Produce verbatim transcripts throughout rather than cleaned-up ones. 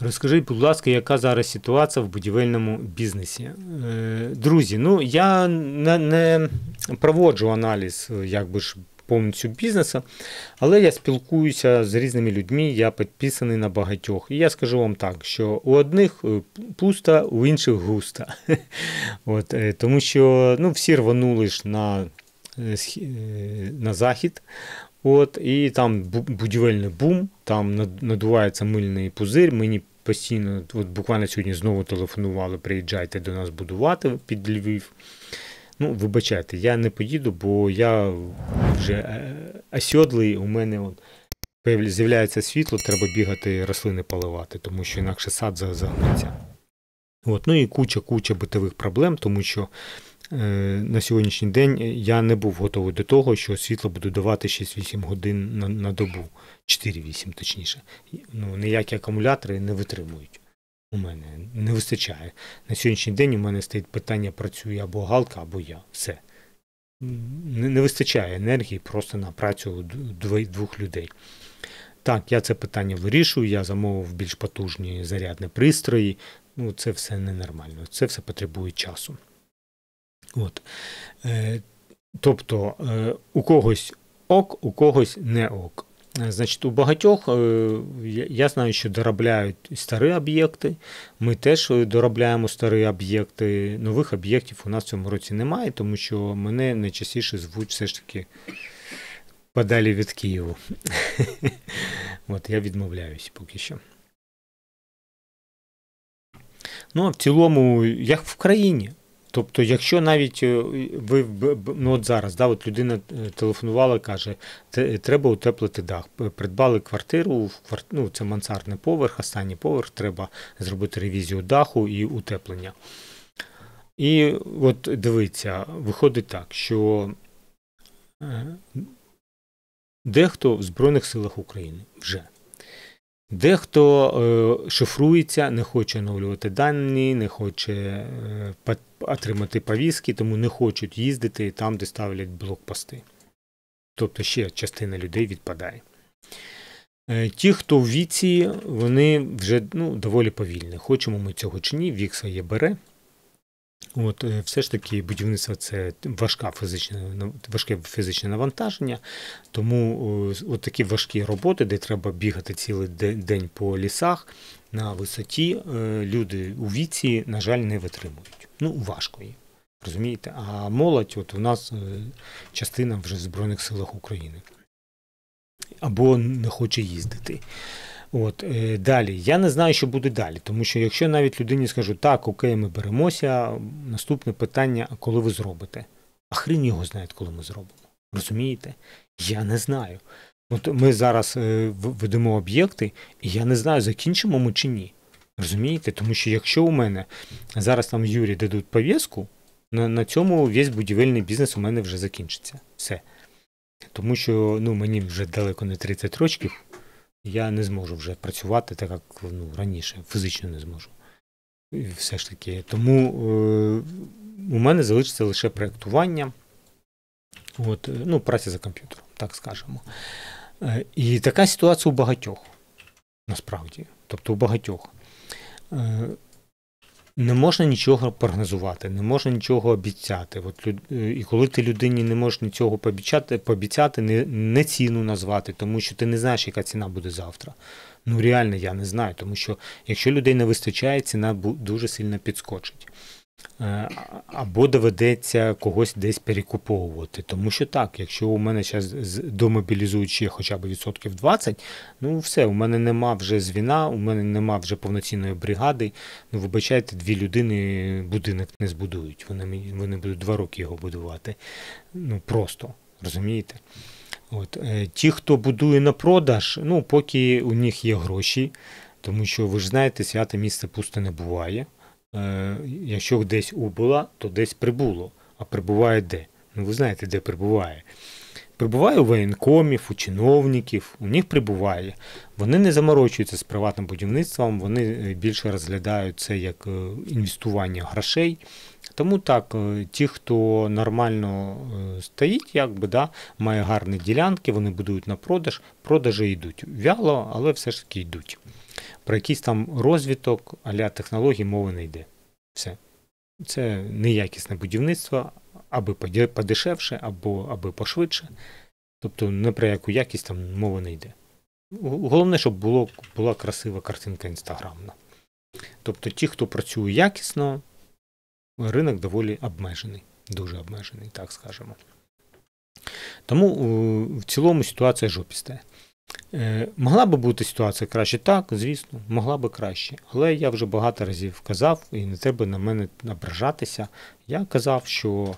Розкажіть, будь ласка, яка зараз ситуація в будівельному бізнесі? Друзі, ну я не, не проводжу аналіз якби ж повністю бізнесу, але я спілкуюся з різними людьми, я підписаний на багатьох. І я скажу вам так, що у одних пусто, у інших густо. От, тому що ну, всі рванули ж на, на захід. От, і там будівельний бум, там надувається мильний пузир, мені постійно, от буквально сьогодні знову телефонували, приїжджайте до нас будувати під Львів. Ну, вибачайте, я не поїду, бо я вже осьодлий, у мене от, з'являється світло, треба бігати рослини поливати, тому що інакше сад загнеться. От, ну і куча-куча битових проблем, тому що на сьогоднішній день я не був готовий до того, що світло буду давати шість-вісім годин на, на добу, чотири-вісім точніше. Ну, ніякі акумулятори не витримують у мене, не вистачає. На сьогоднішній день у мене стоїть питання, працює або Галка, або я. Все. Не, не вистачає енергії просто на працю двох людей. Так, я це питання вирішую, я замовив більш потужні зарядні пристрої. Ну, це все ненормально, це все потребує часу. От. Тобто у когось ок, у когось не ок. Значить, у багатьох, я знаю, що доробляють старі об'єкти, ми теж доробляємо старі об'єкти, нових об'єктів у нас в цьому році немає, тому що мене найчастіше звуть все ж таки подалі від Києва. От, я відмовляюсь поки що. Ну, а в цілому, як в країні. Тобто, якщо навіть ви, ну от зараз, да, от людина телефонувала, каже, треба утеплити дах, придбали квартиру, ну, це мансардний поверх, останній поверх, треба зробити ревізію даху і утеплення. І от дивіться, виходить так, що дехто в Збройних силах України вже. Дехто е, шифрується, не хоче оновлювати дані, не хоче е, пот, отримати повістки, тому не хочуть їздити і там, де ставлять блокпости. Тобто ще частина людей відпадає. Е, ті, хто в віці, вони вже ну, доволі повільні. Хочемо ми цього чи ні, вік своє бере. От, е, все ж таки будівництво – це важка фізична, важке фізичне навантаження, тому е, от такі важкі роботи, де треба бігати цілий день по лісах, на висоті, е, люди у віці, на жаль, не витримують. Ну, важко їм, розумієте? А молодь, от у нас е, частина вже в Збройних силах України. Або не хоче їздити. От, е, далі. Я не знаю, що буде далі, тому що якщо навіть людині скажу, так, окей, ми беремося, наступне питання, а коли ви зробите? А хрін його знає, коли ми зробимо. Розумієте? Я не знаю. От ми зараз е, ведемо об'єкти, і я не знаю, закінчимо ми чи ні. Розумієте? Тому що якщо у мене зараз там Юрі дадуть пов'язку, на, на цьому весь будівельний бізнес у мене вже закінчиться. Все. Тому що ну, мені вже далеко не тридцять років, я не зможу вже працювати так, як ну, раніше, фізично не зможу. І все ж таки. Тому е, у мене залишиться лише проєктування, от, ну, праця за комп'ютером, так скажемо. Е, і така ситуація у багатьох, насправді. Тобто у багатьох. Е, не можна нічого прогнозувати, не можна нічого обіцяти. От, і коли ти людині не можеш нічого пообіцяти, пообіцяти не, не ціну назвати, тому що ти не знаєш, яка ціна буде завтра. Ну реально я не знаю, тому що якщо людей не вистачає, ціна дуже сильно підскочить. Або доведеться когось десь перекуповувати. Тому що так, якщо у мене зараз домобілізують ще хоча б відсотків двадцять, ну все, у мене нема вже звіна, у мене нема вже повноцінної бригади. Ну, вибачайте, дві людини будинок не збудують. Вони, вони будуть два роки його будувати. Ну просто, розумієте? От. Ті, хто будує на продаж, ну поки у них є гроші, тому що ви ж знаєте, святе місце пусто не буває. Якщо десь убула, то десь прибуло. А прибуває де? Ну ви знаєте, де прибуває. Прибуває у воєнкомів, у чиновників, у них прибуває. Вони не заморочуються з приватним будівництвом, вони більше розглядають це як інвестування грошей. Тому так, ті, хто нормально стоїть, якби, да, має гарні ділянки, вони будують на продаж, продажі йдуть. Вяло, але все ж таки йдуть. про якийсь там розвиток а-ля технологій мови не йде. Все. Це неякісне будівництво, аби подешевше, або аби пошвидше. Тобто, не про яку якість там мова не йде. Головне, щоб було, була красива картинка інстаграмна. Тобто, ті, хто працює якісно, ринок доволі обмежений. Дуже обмежений, так скажемо. Тому в цілому ситуація жопіста. Е, могла би бути ситуація краще? Так, звісно, могла би краще. Але я вже багато разів казав, і не треба на мене ображатися, я казав, що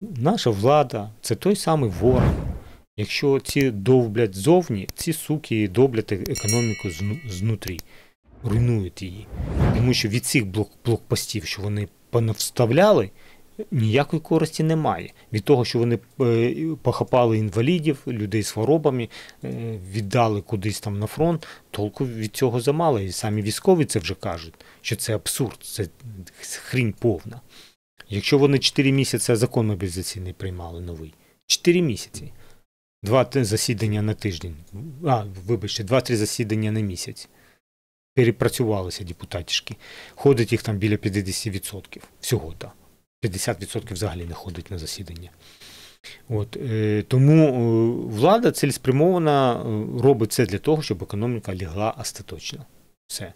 наша влада – це той самий ворог. Якщо ці довблять зовні, ці суки довблять економіку знутрі, руйнують її. Тому що від цих блок блокпостів, що вони понавставляли, ніякої користі немає. Від того, що вони похапали інвалідів, людей з хворобами, віддали кудись там на фронт, толку від цього замало. І самі військові це вже кажуть, що це абсурд, це хрінь повна. Якщо вони чотири місяці закон мобілізаційний приймали новий, чотири місяці, два-три засідання на тиждень, а, вибачте, два-три засідання на місяць. Перепрацювалися депутатішки. Ходить їх там біля п'ятдесят відсотків всього-то. п'ятдесят відсотків взагалі не ходить на засідання. От, е, тому е, влада цілеспрямована е, робить це для того, щоб економіка лягла остаточно. Все.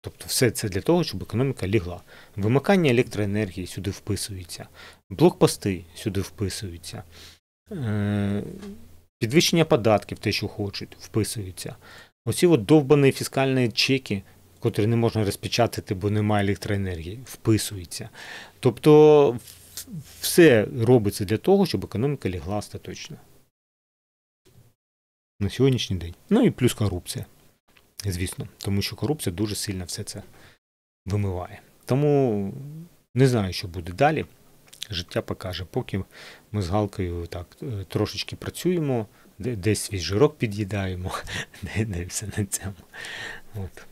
Тобто все це для того, щоб економіка лягла. Вимикання електроенергії сюди вписується. Блокпости сюди вписуються. Е, підвищення податків, те, що хочуть, вписуються. Оці от довбані фіскальні чеки, котрі не можна розпечатати, бо немає електроенергії, вписується. Тобто все робиться для того, щоб економіка лягла остаточно. На сьогоднішній день. Ну і плюс корупція, звісно. Тому що корупція дуже сильно все це вимиває. Тому не знаю, що буде далі. Життя покаже. Поки ми з Галкою так трошечки працюємо, десь свій жирок під'їдаємо, де все на цьому. От.